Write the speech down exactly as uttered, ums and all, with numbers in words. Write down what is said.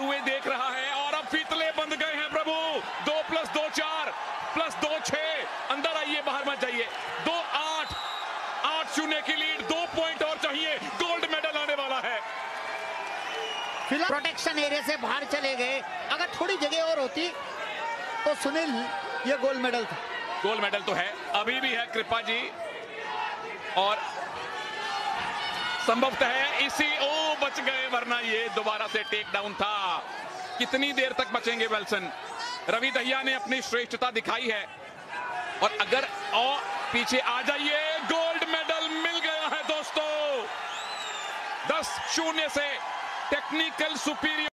हुए देख रहा है और अब फीतले बंद गए हैं प्रभु। दो प्लस दो चार, प्लस दो छह, अंदर आइए बाहर मत जाइए। दो आठ, आठ शून्य की लीड, दो पॉइंट और चाहिए, गोल्ड मेडल आने वाला है। प्रोटेक्शन एरिया से बाहर चले गए, अगर थोड़ी जगह और होती तो सुनील ये गोल्ड मेडल था। गोल्ड मेडल तो है, अभी भी है कृपा जी, और संभवतः है इसी ओ बच गए, वरना ये दोबारा से टेक डाउन था। कितनी देर तक बचेंगे वेल्सन? रवि दहिया ने अपनी श्रेष्ठता दिखाई है, और अगर ओ पीछे आ जाइए, गोल्ड मेडल मिल गया है दोस्तों। दस शून्य से टेक्निकल सुपीरियर।